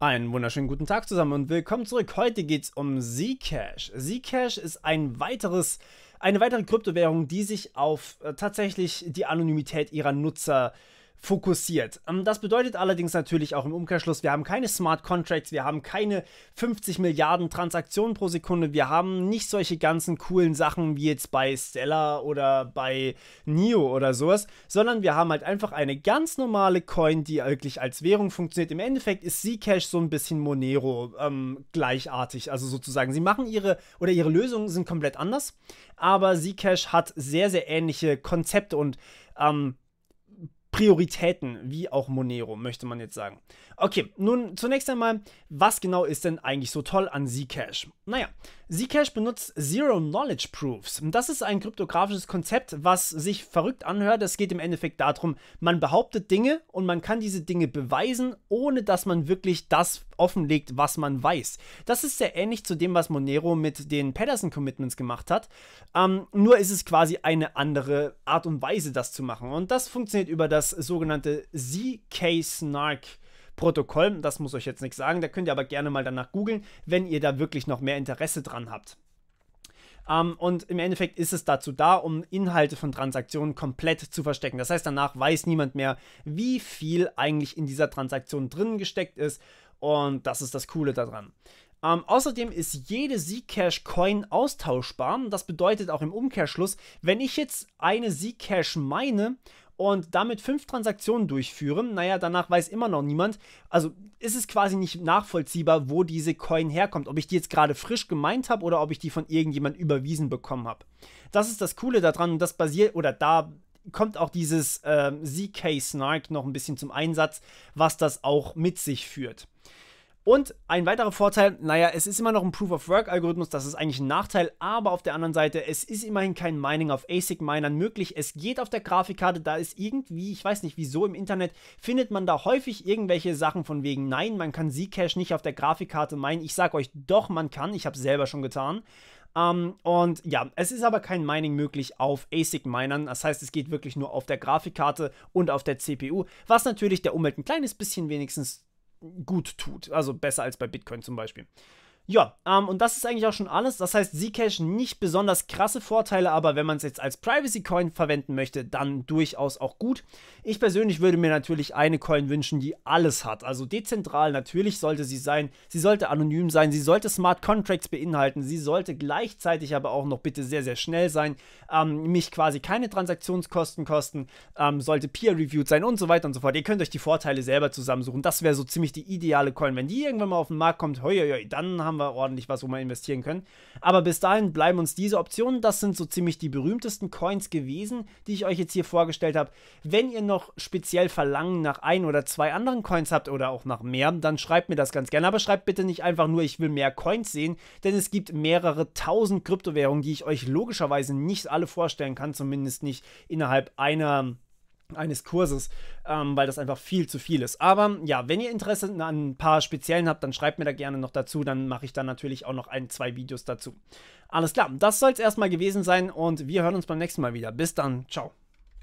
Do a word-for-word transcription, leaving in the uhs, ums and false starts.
Einen wunderschönen guten Tag zusammen und willkommen zurück. Heute geht es um Zcash. Zcash ist ein weiteres, eine weitere Kryptowährung, die sich auf äh, tatsächlich die Anonymität ihrer Nutzer fokussiert. Ähm, das bedeutet allerdings natürlich auch im Umkehrschluss, wir haben keine Smart Contracts, wir haben keine fünfzig Milliarden Transaktionen pro Sekunde, wir haben nicht solche ganzen coolen Sachen wie jetzt bei Stellar oder bei Neo oder sowas, sondern wir haben halt einfach eine ganz normale Coin, die wirklich als Währung funktioniert. Im Endeffekt ist Zcash so ein bisschen Monero ähm, gleichartig, also sozusagen. Sie machen ihre, oder ihre Lösungen sind komplett anders, aber Zcash hat sehr, sehr ähnliche Konzepte und ähm, Prioritäten, wie auch Monero, möchte man jetzt sagen. Okay, nun zunächst einmal, was genau ist denn eigentlich so toll an Zcash? Naja, Zcash benutzt Zero-Knowledge-Proofs. Das ist ein kryptografisches Konzept, was sich verrückt anhört. Es geht im Endeffekt darum, man behauptet Dinge und man kann diese Dinge beweisen, ohne dass man wirklich das offenlegt, was man weiß. Das ist sehr ähnlich zu dem, was Monero mit den Pedersen-Commitments gemacht hat. Ähm, nur ist es quasi eine andere Art und Weise, das zu machen. Und das funktioniert über das Das sogenannte Z K Snark Protokoll, das muss euch jetzt nichts sagen, da könnt ihr aber gerne mal danach googeln, wenn ihr da wirklich noch mehr Interesse dran habt. Ähm, und im Endeffekt ist es dazu da, um Inhalte von Transaktionen komplett zu verstecken. Das heißt, danach weiß niemand mehr, wie viel eigentlich in dieser Transaktion drin gesteckt ist, und das ist das Coole daran. Ähm, außerdem ist jede Zcash-Coin austauschbar. Das bedeutet auch im Umkehrschluss, wenn ich jetzt eine Zcash meine und damit fünf Transaktionen durchführe, naja, danach weiß immer noch niemand, also ist es quasi nicht nachvollziehbar, wo diese Coin herkommt, ob ich die jetzt gerade frisch gemeint habe oder ob ich die von irgendjemand überwiesen bekommen habe. Das ist das Coole daran, und das basiert, oder da kommt auch dieses äh, Z K Snark noch ein bisschen zum Einsatz, was das auch mit sich führt. Und ein weiterer Vorteil, naja, es ist immer noch ein Proof-of-Work-Algorithmus, das ist eigentlich ein Nachteil, aber auf der anderen Seite, es ist immerhin kein Mining auf A S I C-Minern möglich, es geht auf der Grafikkarte, da ist irgendwie, ich weiß nicht wieso, im Internet findet man da häufig irgendwelche Sachen von wegen, nein, man kann Zcash nicht auf der Grafikkarte minen. Ich sag euch, doch, man kann, ich habe es selber schon getan. Um, und ja, es ist aber kein Mining möglich auf A S I C-Minern, das heißt, es geht wirklich nur auf der Grafikkarte und auf der C P U, was natürlich der Umwelt ein kleines bisschen wenigstens gut tut, also besser als bei Bitcoin zum Beispiel. Ja, ähm, und das ist eigentlich auch schon alles. Das heißt, Zcash nicht besonders krasse Vorteile, aber wenn man es jetzt als Privacy-Coin verwenden möchte, dann durchaus auch gut. Ich persönlich würde mir natürlich eine Coin wünschen, die alles hat. Also dezentral natürlich sollte sie sein, sie sollte anonym sein, sie sollte Smart Contracts beinhalten, sie sollte gleichzeitig aber auch noch bitte sehr, sehr schnell sein, ähm, mich quasi keine Transaktionskosten kosten, ähm, sollte peer-reviewed sein und so weiter und so fort. Ihr könnt euch die Vorteile selber zusammensuchen. Das wäre so ziemlich die ideale Coin. Wenn die irgendwann mal auf den Markt kommt, hoi, hoi, dann haben wir ordentlich was, wo wir investieren können. Aber bis dahin bleiben uns diese Optionen. Das sind so ziemlich die berühmtesten Coins gewesen, die ich euch jetzt hier vorgestellt habe. Wenn ihr noch speziell Verlangen nach ein oder zwei anderen Coins habt oder auch nach mehr, dann schreibt mir das ganz gerne. Aber schreibt bitte nicht einfach nur, ich will mehr Coins sehen, denn es gibt mehrere tausend Kryptowährungen, die ich euch logischerweise nicht alle vorstellen kann, zumindest nicht innerhalb einer eines Kurses, ähm, weil das einfach viel zu viel ist. Aber ja, wenn ihr Interesse an ein paar speziellen habt, dann schreibt mir da gerne noch dazu, dann mache ich dann natürlich auch noch ein, zwei Videos dazu. Alles klar, das soll es erstmal gewesen sein und wir hören uns beim nächsten Mal wieder. Bis dann, ciao.